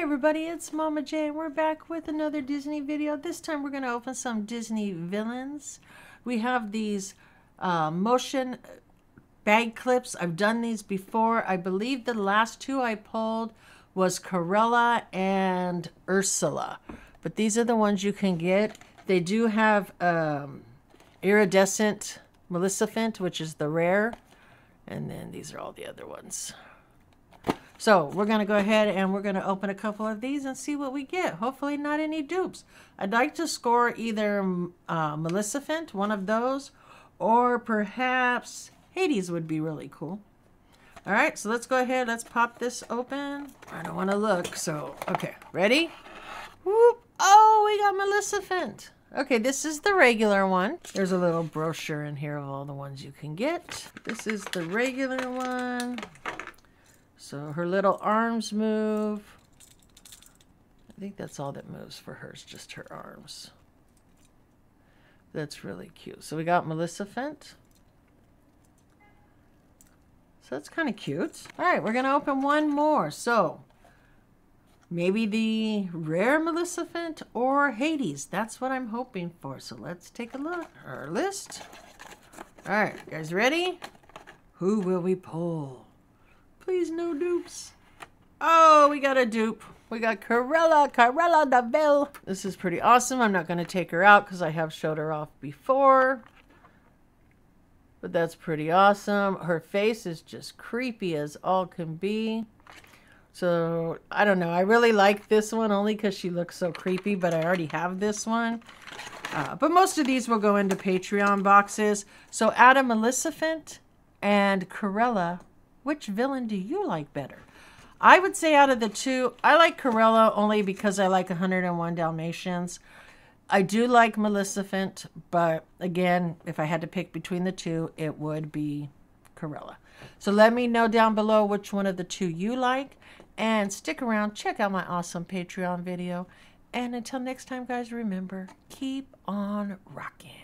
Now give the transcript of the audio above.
Hey everybody, it's Mama J and we're back with another Disney video. This time we're going to open some Disney villains. We have these motion bag clips. I've done these before. I believe the last two I pulled was Cruella and Ursula. But these are the ones you can get. They do have iridescent Maleficent, which is the rare. And then these are all the other ones. So we're going to go ahead and we're going to open a couple of these and see what we get. Hopefully not any dupes. I'd like to score either Maleficent, one of those, or perhaps Hades would be really cool. All right, so let's go ahead. Let's pop this open. I don't want to look, so okay. Ready? Whoop. Oh, we got Maleficent. Okay, this is the regular one. There's a little brochure in here of all the ones you can get. This is the regular one. So her little arms move. I think that's all that moves for her is just her arms. That's really cute. So we got Maleficent. So that's kind of cute. All right, we're going to open one more. So maybe the rare Maleficent or Hades. That's what I'm hoping for. So let's take a look at our list. All right, you guys ready? Who will we pull? Please, no dupes. Oh, we got a dupe. We got Cruella de Vil. This is pretty awesome. I'm not going to take her out because I have showed her off before. But that's pretty awesome. Her face is just creepy as all can be. So, I don't know. I really like this one only because she looks so creepy, but I already have this one. But most of these will go into Patreon boxes. So, add a Maleficent and Cruella. Which villain do you like better? I would say out of the two, I like Cruella only because I like 101 Dalmatians. I do like Maleficent, but again, if I had to pick between the two, it would be Cruella. So let me know down below which one of the two you like. And stick around, check out my awesome Patreon video. And until next time, guys, remember, keep on rocking.